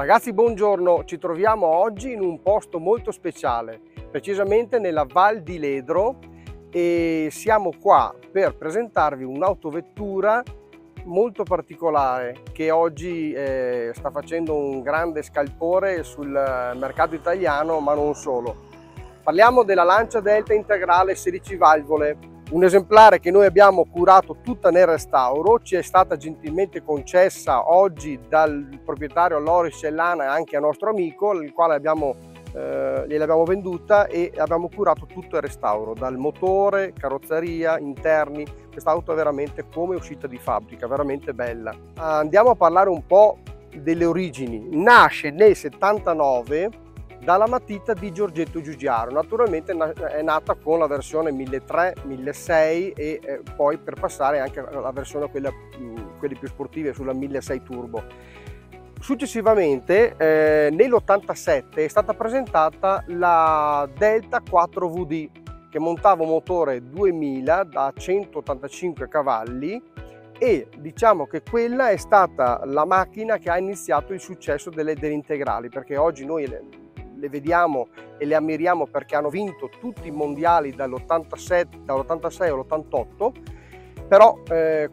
Ragazzi, buongiorno, ci troviamo oggi in un posto molto speciale, precisamente nella Val di Ledro, e siamo qua per presentarvi un'autovettura molto particolare che oggi sta facendo un grande scalpore sul mercato italiano, ma non solo. Parliamo della Lancia Delta Integrale 16 valvole, un esemplare che noi abbiamo curato tutta nel restauro, ci è stata gentilmente concessa oggi dal proprietario Loris Cellana e anche a nostro amico, il quale gliel'abbiamo venduta e abbiamo curato tutto il restauro, dal motore, carrozzeria, interni. Quest'auto è veramente come uscita di fabbrica, veramente bella. Andiamo a parlare un po' delle origini. Nasce nel 79 dalla matita di Giorgetto Giugiaro, naturalmente è nata con la versione 1300, 1600 e poi per passare anche alla versione quelle più sportive sulla 1600 Turbo. Successivamente nell'87 è stata presentata la Delta 4WD che montava un motore 2000 da 185 cavalli e diciamo che quella è stata la macchina che ha iniziato il successo delle integrali, perché oggi noi le vediamo e le ammiriamo perché hanno vinto tutti i mondiali dall'86 all'88, però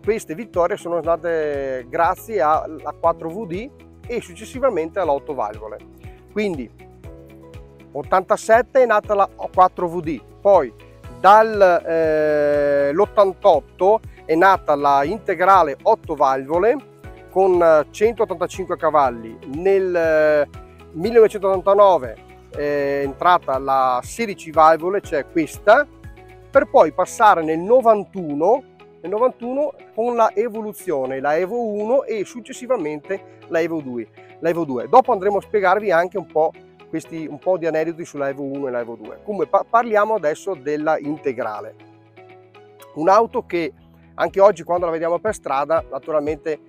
queste vittorie sono state grazie alla 4WD e successivamente all'8 valvole. Quindi 87 è nata la 4WD, poi dall'88 è nata la integrale 8 valvole con 185 cavalli. Nel 1989 è entrata la 16 valvole, cioè questa, per poi passare nel 91 con la evoluzione, la Evo 1 e successivamente la Evo 2. Dopo andremo a spiegarvi anche un po' di aneddoti sulla Evo 1 e la Evo 2. Comunque parliamo adesso della integrale, un'auto che anche oggi quando la vediamo per strada naturalmente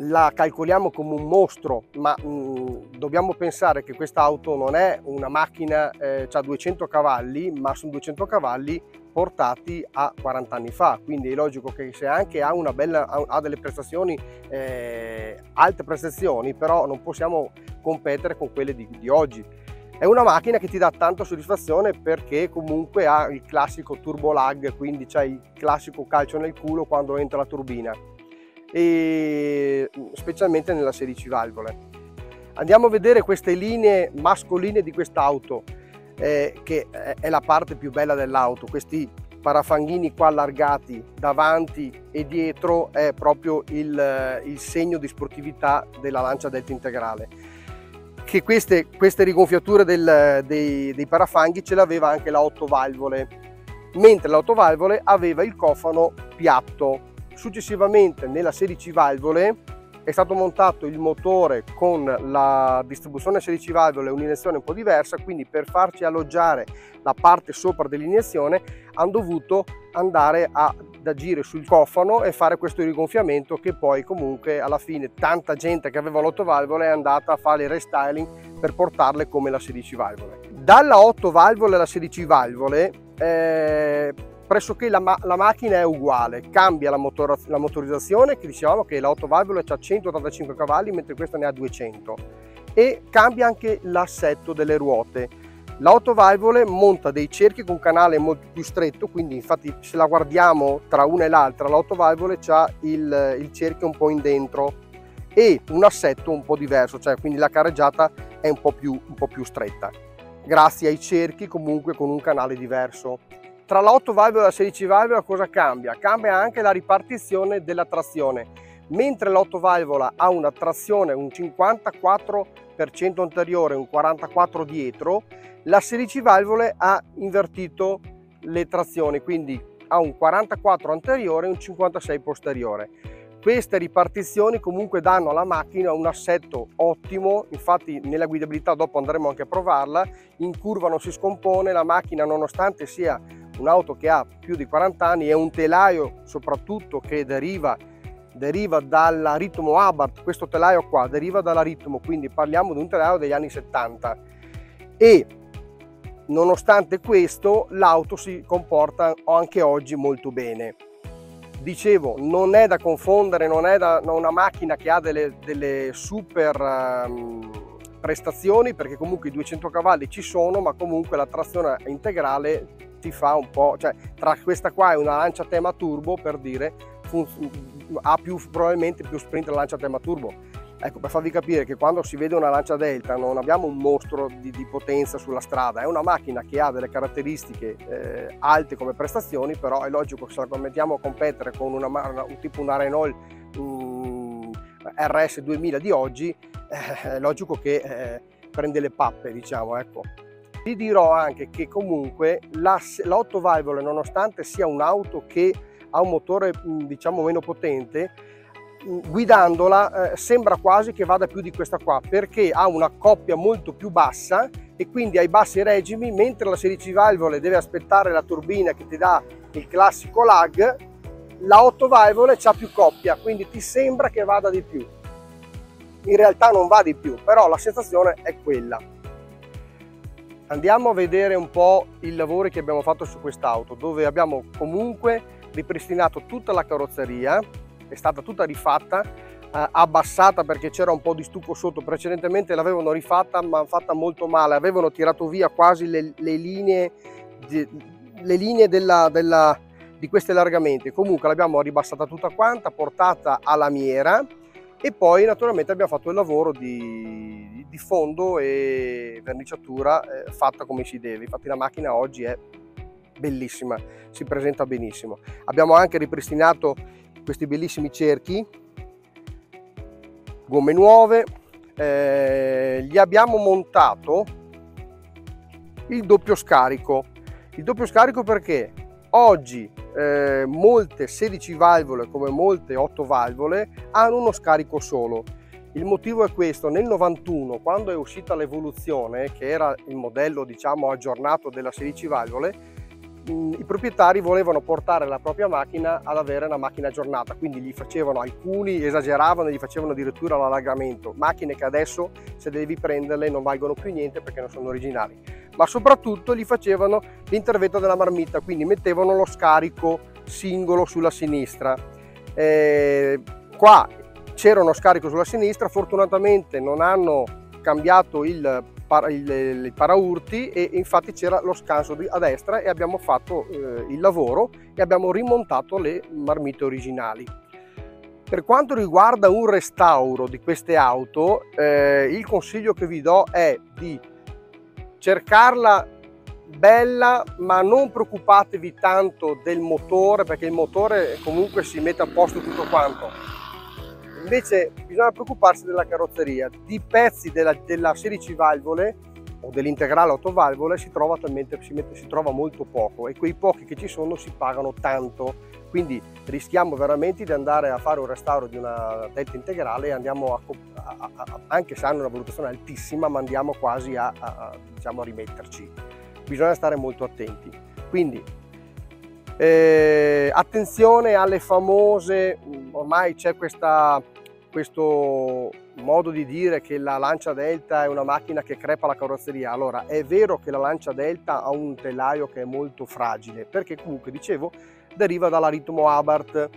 la calcoliamo come un mostro, ma dobbiamo pensare che questa auto non è una macchina, ha 200 cavalli, ma sono 200 cavalli portati a 40 anni fa, quindi è logico che se anche ha delle prestazioni, alte prestazioni, però non possiamo competere con quelle di oggi. È una macchina che ti dà tanta soddisfazione perché comunque ha il classico turbo lag, quindi c'è il classico calcio nel culo quando entra la turbina, e specialmente nella 16 valvole. Andiamo a vedere queste linee mascoline di quest'auto, che è la parte più bella dell'auto. Questi parafanghini qua allargati davanti e dietro è proprio il segno di sportività della Lancia Delta Integrale, che queste rigonfiature dei parafanghi ce l'aveva anche la 8 valvole, mentre la 8 valvole aveva il cofano piatto. Successivamente nella 16 valvole è stato montato il motore con la distribuzione 16 valvole, un'iniezione un po' diversa, quindi per farci alloggiare la parte sopra dell'iniezione hanno dovuto andare ad agire sul cofano e fare questo rigonfiamento, che poi comunque alla fine tanta gente che aveva l'8 valvole è andata a fare il restyling per portarle come la 16 valvole. Dalla 8 valvole alla 16 valvole pressoché la macchina è uguale, cambia la motorizzazione, che dicevamo che la 8 valvole ha 185 cavalli mentre questa ne ha 200, e cambia anche l'assetto delle ruote. La 8 valvole monta dei cerchi con canale molto più stretto, quindi infatti se la guardiamo tra una e l'altra la 8 valvole ha il cerchio un po' in dentro e un assetto un po' diverso, cioè quindi la carreggiata è un po' più stretta grazie ai cerchi, comunque con un canale diverso. Tra la 8 valvole e la 16 valvole cosa cambia? Cambia anche la ripartizione della trazione. Mentre la 8 valvola ha una trazione un 54% anteriore e un 44% dietro, la 16 valvole ha invertito le trazioni, quindi ha un 44% anteriore e un 56% posteriore. Queste ripartizioni comunque danno alla macchina un assetto ottimo, infatti nella guidabilità dopo andremo anche a provarla, in curva non si scompone, la macchina nonostante sia un'auto che ha più di 40 anni e un telaio soprattutto che deriva dalla Ritmo Abarth, questo telaio qua deriva dalla Ritmo, quindi parliamo di un telaio degli anni 70, e nonostante questo l'auto si comporta anche oggi molto bene. dicevo, non è da confondere, non è una macchina che ha delle super prestazioni, perché comunque i 200 cavalli ci sono, ma comunque la trazione integrale ti fa un po', cioè tra questa qua e una Lancia Thema Turbo, per dire, ha probabilmente più sprint la Lancia Thema Turbo. Ecco, per farvi capire che quando si vede una Lancia Delta non abbiamo un mostro di potenza sulla strada, è una macchina che ha delle caratteristiche alte come prestazioni, però è logico che se la mettiamo a competere con tipo una Renault RS 2000 di oggi, è logico che prende le pappe, diciamo, ecco. Vi dirò anche che comunque l'8 valvole, nonostante sia un'auto che ha un motore diciamo meno potente, guidandola sembra quasi che vada più di questa qua, perché ha una coppia molto più bassa e quindi ai bassi regimi, mentre la 16 valvole deve aspettare la turbina che ti dà il classico lag, la 8 valvole c'ha più coppia, quindi ti sembra che vada di più. In realtà non va di più, però la sensazione è quella. Andiamo a vedere un po' i lavori che abbiamo fatto su quest'auto, dove abbiamo comunque ripristinato tutta la carrozzeria, è stata tutta rifatta, abbassata perché c'era un po' di stucco sotto, precedentemente l'avevano rifatta ma fatta molto male, avevano tirato via quasi le linee di questi allargamenti, comunque l'abbiamo ribassata tutta quanta, portata a lamiera e poi naturalmente abbiamo fatto il lavoro di fondo e verniciatura fatta come si deve, infatti la macchina oggi è bellissima, si presenta benissimo. Abbiamo anche ripristinato questi bellissimi cerchi, gomme nuove, gli abbiamo montato il doppio scarico. Il doppio scarico perché oggi molte 16 valvole come molte 8 valvole hanno uno scarico solo. Il motivo è questo: nel 91, quando è uscita l'evoluzione, che era il modello diciamo aggiornato della 16 valvole, i proprietari volevano portare la propria macchina ad avere una macchina aggiornata, quindi gli facevano, alcuni esageravano, gli facevano addirittura l'allargamento, macchine che adesso se devi prenderle non valgono più niente perché non sono originali, ma soprattutto gli facevano l'intervento della marmitta, quindi mettevano lo scarico singolo sulla sinistra. Qua c'era uno scarico sulla sinistra, fortunatamente non hanno cambiato i paraurti e infatti c'era lo scanso a destra e abbiamo fatto il lavoro e abbiamo rimontato le marmite originali. Per quanto riguarda un restauro di queste auto, il consiglio che vi do è di cercarla bella, ma non preoccupatevi tanto del motore, perché il motore comunque si mette a posto tutto quanto. Invece bisogna preoccuparsi della carrozzeria, di pezzi della 16 valvole o dell'integrale 8 valvole si trova molto poco e quei pochi che ci sono si pagano tanto, quindi rischiamo veramente di andare a fare un restauro di una Delta integrale e andiamo anche se hanno una valutazione altissima, ma andiamo quasi diciamo, a rimetterci. Bisogna stare molto attenti, quindi attenzione alle famose, ormai c'è questo modo di dire che la Lancia Delta è una macchina che crepa la carrozzeria. Allora, è vero che la Lancia Delta ha un telaio che è molto fragile, perché comunque, dicevo, deriva dalla Ritmo Abarth,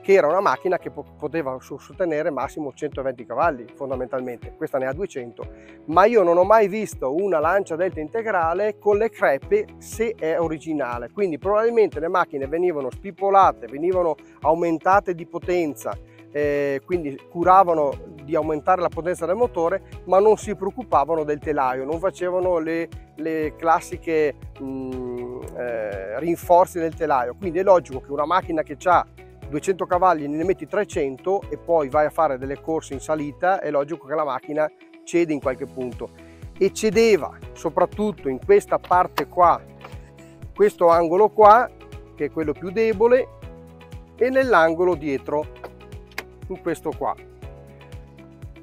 che era una macchina che poteva sostenere massimo 120 cavalli fondamentalmente, questa ne ha 200, ma io non ho mai visto una Lancia Delta integrale con le crepe se è originale, quindi probabilmente le macchine venivano spipolate, venivano aumentate di potenza, quindi curavano di aumentare la potenza del motore, ma non si preoccupavano del telaio, non facevano le classiche rinforzi del telaio, quindi è logico che una macchina che ha 200 cavalli ne metti 300 e poi vai a fare delle corse in salita, è logico che la macchina cede in qualche punto, e cedeva soprattutto in questa parte qua, questo angolo qua che è quello più debole e nell'angolo dietro, in questo qua,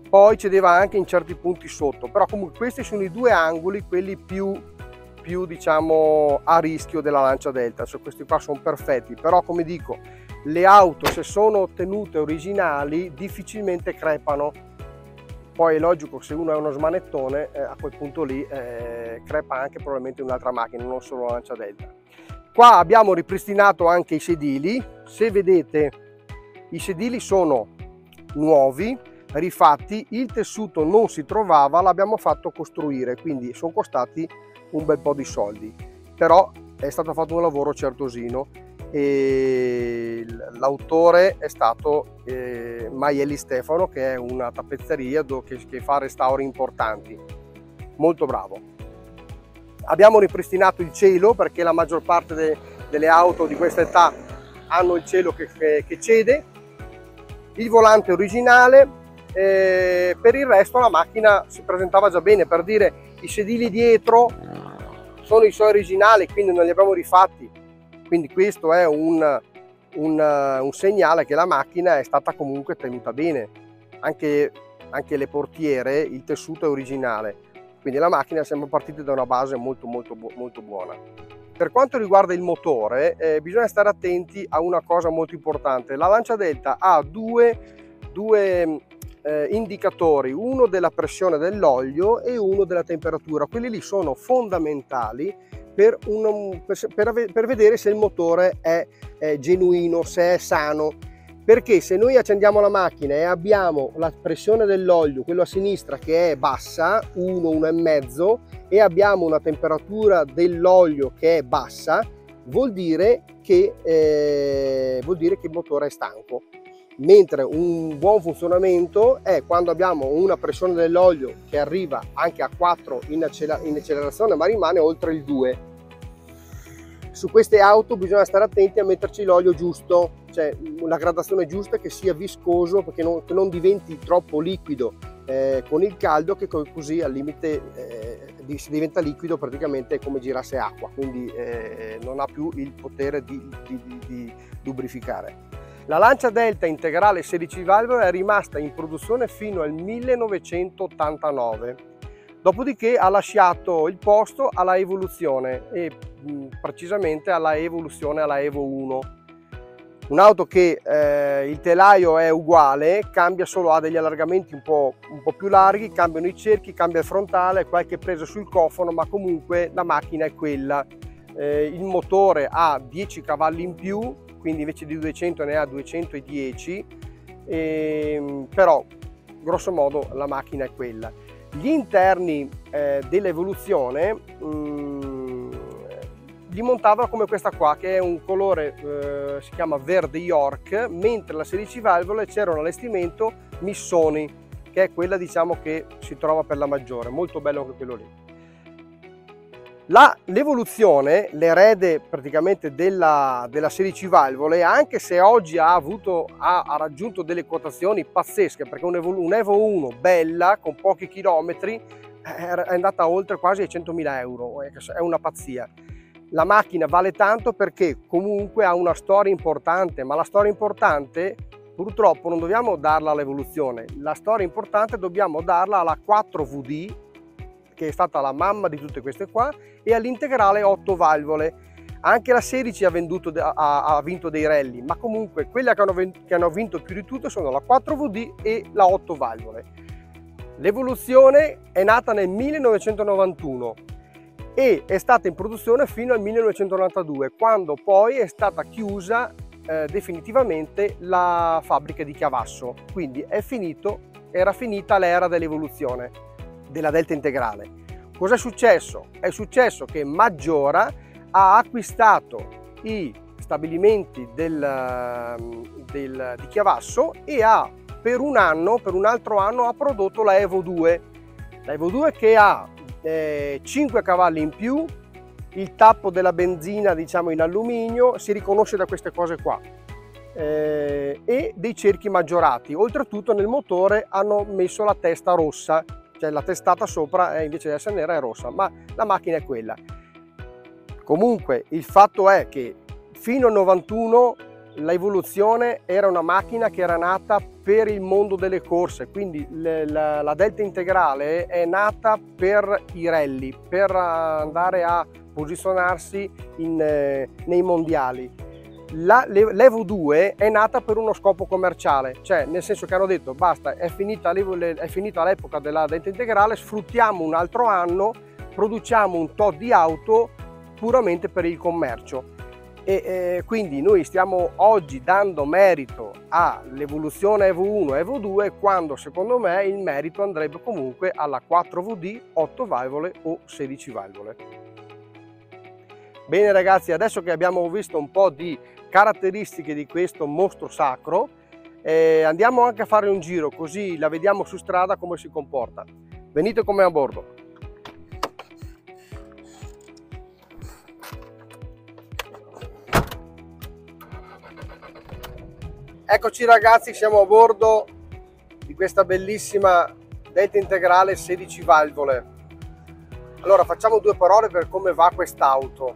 poi cedeva anche in certi punti sotto, però comunque questi sono i due angoli, quelli più diciamo a rischio della Lancia Delta, cioè, questi qua sono perfetti, però come dico, le auto se sono tenute originali difficilmente crepano, poi è logico se uno è uno smanettone a quel punto lì crepa anche probabilmente un'altra macchina, non solo la Lancia Delta. Qua abbiamo ripristinato anche i sedili, se vedete I sedili sono nuovi, rifatti, il tessuto non si trovava, l'abbiamo fatto costruire, quindi sono costati un bel po' di soldi, però è stato fatto un lavoro certosino e l'autore è stato Maieli Stefano, che è una tappezzeria che fa restauri importanti, molto bravo. Abbiamo ripristinato il cielo, perché la maggior parte delle auto di questa età hanno il cielo che cede, il volante originale. Per il resto la macchina si presentava già bene, per dire, i sedili dietro sono i suoi originali, quindi non li abbiamo rifatti, quindi questo è un segnale che la macchina è stata comunque tenuta bene, anche le portiere, il tessuto è originale, quindi la macchina siamo partiti da una base molto buona. Per quanto riguarda il motore, bisogna stare attenti a una cosa molto importante. La Lancia Delta ha due indicatori, uno della pressione dell'olio e uno della temperatura. Quelli lì sono fondamentali per vedere se il motore è genuino, se è sano, perché se noi accendiamo la macchina e abbiamo la pressione dell'olio, quello a sinistra, che è bassa, 1,5, e abbiamo una temperatura dell'olio che è bassa, vuol dire che il motore è stanco. Mentre un buon funzionamento è quando abbiamo una pressione dell'olio che arriva anche a 4 in accelerazione, ma rimane oltre il 2. Su queste auto bisogna stare attenti a metterci l'olio giusto, cioè la gradazione giusta, che sia viscoso, perché che non diventi troppo liquido con il caldo, che così al limite si diventa liquido, praticamente come girasse acqua, quindi non ha più il potere di lubrificare. La Lancia Delta Integrale 16 valvole è rimasta in produzione fino al 1989, dopodiché ha lasciato il posto alla evoluzione, e precisamente alla evoluzione alla Evo 1. Un'auto che il telaio è uguale, cambia solo, ha degli allargamenti un po' più larghi, cambiano i cerchi, cambia il frontale, qualche presa sul cofano, ma comunque la macchina è quella. Il motore ha 10 cavalli in più, quindi invece di 200 ne ha 210, però grosso modo la macchina è quella. Gli interni dell'evoluzione li montava come questa qua, che è un colore, si chiama verde York, mentre la 16 valvole c'era un allestimento Missoni, che è quella, diciamo, che si trova per la maggiore, molto bello anche quello lì. L'evoluzione, l'erede praticamente della 16 valvole, anche se oggi ha raggiunto delle quotazioni pazzesche, perché un Evo 1 bella, con pochi chilometri, è andata oltre quasi i 100.000 euro, è una pazzia. La macchina vale tanto perché comunque ha una storia importante, ma la storia importante purtroppo non dobbiamo darla all'evoluzione, la storia importante dobbiamo darla alla 4VD, che è stata la mamma di tutte queste qua, e all'integrale 8 valvole. Anche la 16 ha vinto dei rally, ma comunque quelle che hanno vinto più di tutte sono la 4VD e la 8 valvole. L'evoluzione è nata nel 1991 e è stata in produzione fino al 1992, quando poi è stata chiusa definitivamente la fabbrica di Chiavasso, quindi era finita l'era dell'evoluzione della Delta Integrale. Cosa è successo? È successo che Maggiora ha acquistato i stabilimenti di Chiavasso e per un altro anno ha prodotto la Evo 2. La Evo 2 che ha 5 cavalli in più, il tappo della benzina, diciamo, in alluminio, si riconosce da queste cose qua, e dei cerchi maggiorati. Oltretutto nel motore hanno messo la testa rossa, cioè la testata sopra invece di essere nera è rossa, ma la macchina è quella. Comunque il fatto è che fino al 91 l'evoluzione era una macchina che era nata per il mondo delle corse, quindi la Delta Integrale è nata per i rally, per andare a posizionarsi nei mondiali. L'Evo 2 è nata per uno scopo commerciale, cioè nel senso che hanno detto basta, è finita l'epoca della Delta Integrale, sfruttiamo un altro anno, produciamo un tot di auto puramente per il commercio. Quindi noi stiamo oggi dando merito all'evoluzione EVO1 e EVO2, quando secondo me il merito andrebbe comunque alla 4VD 8 valvole o 16 valvole. Bene ragazzi, adesso che abbiamo visto un po' di caratteristiche di questo mostro sacro, andiamo anche a fare un giro, così la vediamo su strada come si comporta. Venite con me a bordo. Eccoci ragazzi, siamo a bordo di questa bellissima Delta Integrale 16 valvole. Allora, facciamo due parole per come va quest'auto.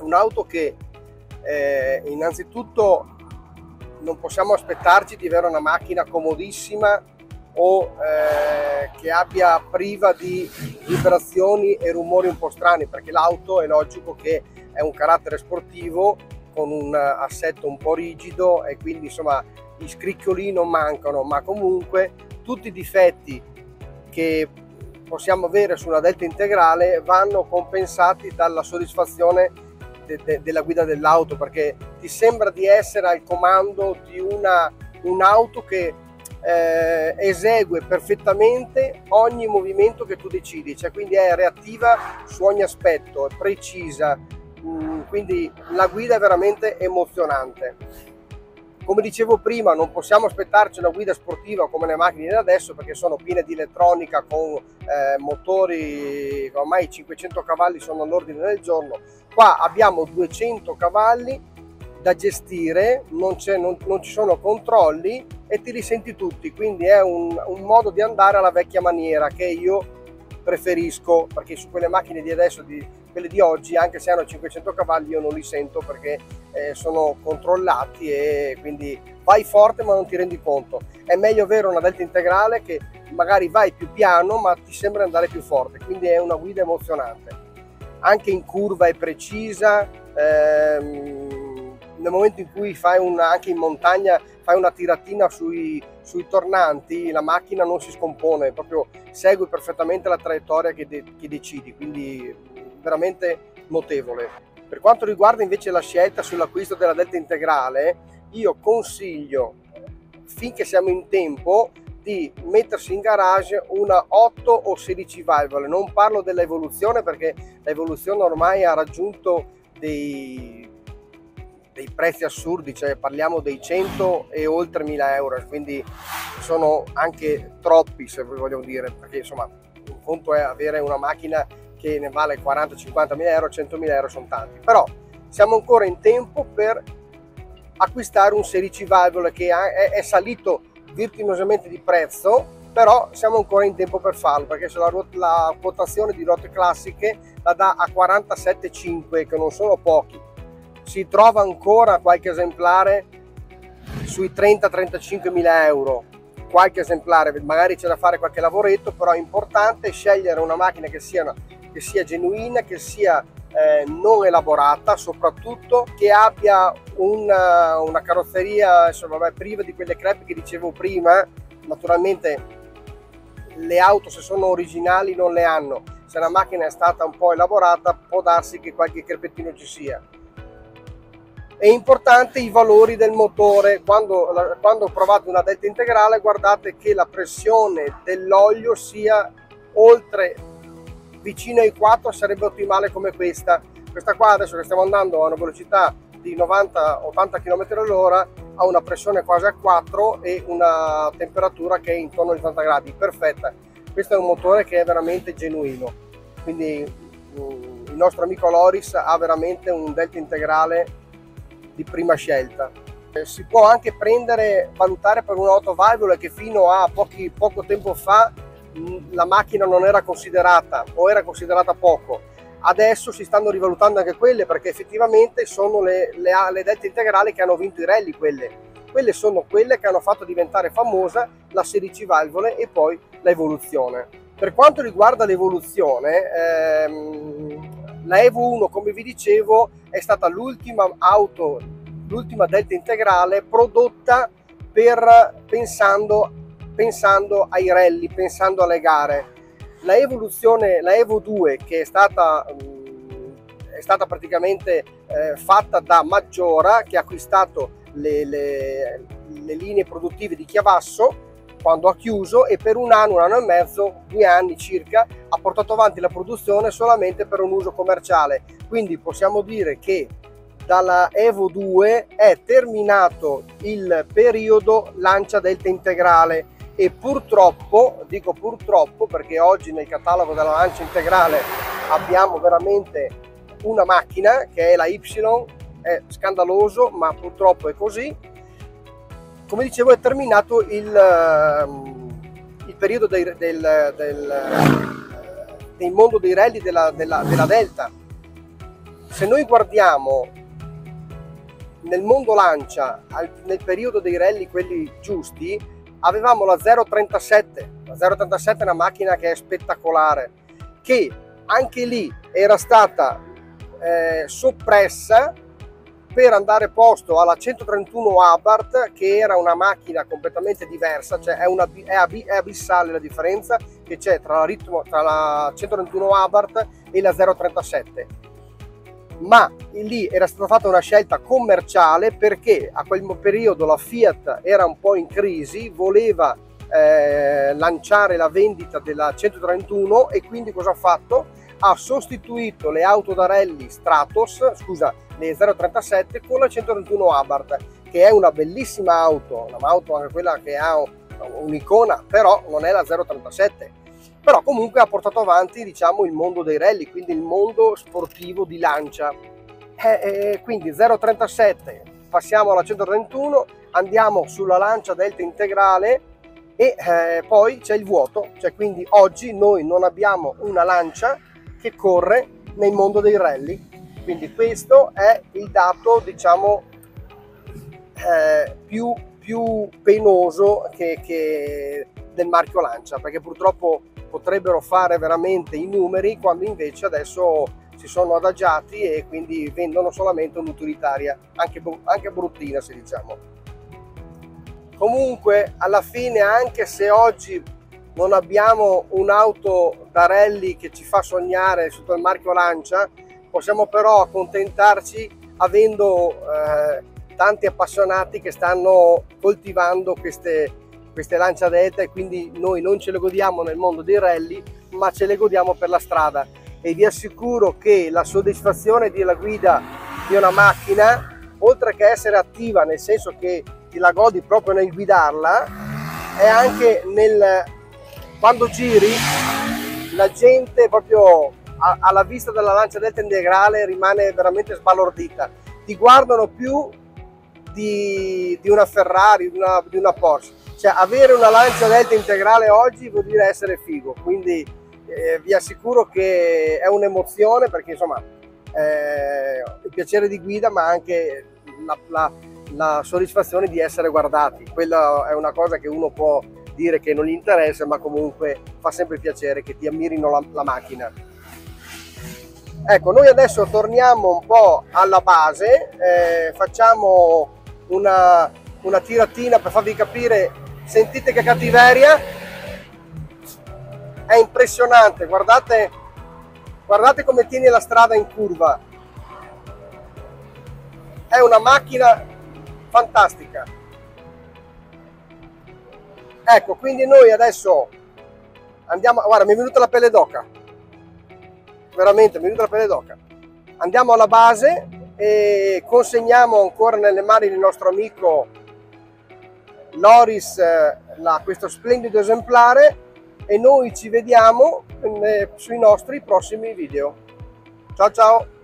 Un'auto che innanzitutto non possiamo aspettarci di avere una macchina comodissima o che abbia priva di vibrazioni e rumori un po' strani, perché l'auto è logico che è un carattere sportivo con un assetto un po' rigido e quindi insomma gli scricchioli non mancano, ma comunque tutti i difetti che possiamo avere su una Delta Integrale vanno compensati dalla soddisfazione della guida dell'auto, perché ti sembra di essere al comando di un'auto che esegue perfettamente ogni movimento che tu decidi, cioè quindi è reattiva su ogni aspetto, è precisa. Quindi la guida è veramente emozionante. Come dicevo prima, non possiamo aspettarci una guida sportiva come le macchine da adesso, perché sono piene di elettronica con motori che ormai 500 cavalli sono all'ordine del giorno. Qua abbiamo 200 cavalli da gestire, non ci sono controlli e te li senti tutti, quindi è un modo di andare alla vecchia maniera che io preferisco, perché su quelle macchine di adesso, quelle di oggi, anche se hanno 500 cavalli, io non li sento perché sono controllati e quindi vai forte ma non ti rendi conto. È meglio avere una Delta Integrale che magari vai più piano ma ti sembra andare più forte, quindi è una guida emozionante. Anche in curva è precisa, nel momento in cui fai anche in montagna fai una tiratina sui tornanti, la macchina non si scompone, proprio segui perfettamente la traiettoria che decidi, quindi veramente notevole. Per quanto riguarda invece la scelta sull'acquisto della Delta Integrale, io consiglio, finché siamo in tempo, di mettersi in garage una 8 o 16 valvole. Non parlo dell'evoluzione, perché l'evoluzione ormai ha raggiunto dei prezzi assurdi, cioè parliamo dei 100 e oltre 1000 euro, quindi sono anche troppi, se vogliamo dire, perché insomma un conto è avere una macchina che ne vale 40-50 mila euro, 100 mila euro sono tanti, però siamo ancora in tempo per acquistare un 16 valvole che è salito vertiginosamente di prezzo, però siamo ancora in tempo per farlo, perché se la quotazione di rotte classiche la dà a 47,5, che non sono pochi. Si trova ancora qualche esemplare sui 30-35 mila euro, qualche esemplare, magari c'è da fare qualche lavoretto, però è importante scegliere una macchina che sia genuina, che sia non elaborata, soprattutto che abbia una carrozzeria priva di quelle crepe che dicevo prima. Naturalmente le auto, se sono originali, non le hanno, se la macchina è stata un po' elaborata può darsi che qualche crepettino ci sia. È importante i valori del motore. Quando provate una Delta Integrale, guardate che la pressione dell'olio sia vicino ai 4, sarebbe ottimale come questa. Questa qua adesso, che stiamo andando a una velocità di 90-80 km all'ora, ha una pressione quasi a 4 e una temperatura che è intorno ai 80 gradi, perfetta. Questo è un motore che è veramente genuino, quindi il nostro amico Loris ha veramente un Delta Integrale di prima scelta. Si può anche valutare per un 8 valvole, che fino a poco tempo fa la macchina non era considerata o era considerata poco. Adesso si stanno rivalutando anche quelle, perché effettivamente sono le Delta Integrali che hanno vinto i rally. Quelle sono quelle che hanno fatto diventare famosa la 16 valvole e poi l'evoluzione. Per quanto riguarda l'evoluzione, la EVO1, come vi dicevo, è stata l'ultima Delta Integrale prodotta pensando ai rally, pensando alle gare. La EVO2, che è stata è stata praticamente fatta da Maggiora, che ha acquistato le linee produttive di Chiavasso quando ha chiuso, e per un anno e mezzo, 2 anni circa, ha portato avanti la produzione solamente per un uso commerciale. Quindi possiamo dire che dalla Evo 2 è terminato il periodo Lancia Delta Integrale, e purtroppo, dico purtroppo perché oggi nel catalogo della Lancia Integrale abbiamo veramente una macchina che è la Y, è scandaloso ma purtroppo è così. Come dicevo, è terminato il periodo del mondo dei rally della Delta. Se noi guardiamo nel mondo Lancia, nel periodo dei rally, quelli giusti, avevamo la 037. La 037 è una macchina che è spettacolare, che anche lì era stata soppressa per andare posto alla 131 Abarth, che era una macchina completamente diversa, cioè è abissale la differenza che c'è tra la 131 Abarth e la 037. Ma lì era stata fatta una scelta commerciale perché a quel periodo la Fiat era un po' in crisi, voleva lanciare la vendita della 131, e quindi cosa ha fatto? Ha sostituito le auto da rally Stratos, scusa, le 037 con la 131 Abarth, che è una bellissima auto, un'auto anche quella che ha un'icona, però non è la 037. Però comunque ha portato avanti, diciamo, il mondo dei rally, quindi il mondo sportivo di Lancia. Quindi 037, passiamo alla 131, andiamo sulla Lancia Delta Integrale e poi c'è il vuoto, cioè quindi oggi noi non abbiamo una Lancia che corre nel mondo dei rally. Quindi questo è il dato, diciamo, più penoso che del marchio Lancia, perché purtroppo potrebbero fare veramente i numeri, quando invece adesso si sono adagiati e quindi vendono solamente un'utilitaria, anche bruttina, se diciamo. Comunque alla fine, anche se oggi non abbiamo un'auto da rally che ci fa sognare sotto il marchio Lancia, possiamo però accontentarci avendo tanti appassionati che stanno coltivando queste Lancia Delta, e quindi noi non ce le godiamo nel mondo dei rally, ma ce le godiamo per la strada, e vi assicuro che la soddisfazione della guida di una macchina, oltre che essere attiva, nel senso che ti la godi proprio nel guidarla, è anche quando giri la gente proprio alla vista della Lancia Delta Integrale rimane veramente sbalordita, ti guardano più di una Ferrari, di una Porsche. Cioè, avere una Lancia Delta Integrale oggi vuol dire essere figo, quindi vi assicuro che è un'emozione, perché insomma il piacere di guida, ma anche la soddisfazione di essere guardati, quella è una cosa che uno può dire che non gli interessa, ma comunque fa sempre piacere che ti ammirino la macchina. Ecco, noi adesso torniamo un po' alla base, facciamo una tiratina per farvi capire. Sentite che cattiveria, è impressionante, guardate come tiene la strada in curva, è una macchina fantastica. Ecco, quindi noi adesso andiamo, guarda, mi è venuta la pelle d'oca, veramente mi è venuta la pelle d'oca. Andiamo alla base e consegniamo ancora nelle mani del nostro amico Loris questo splendido esemplare, e noi ci vediamo sui nostri prossimi video. Ciao ciao!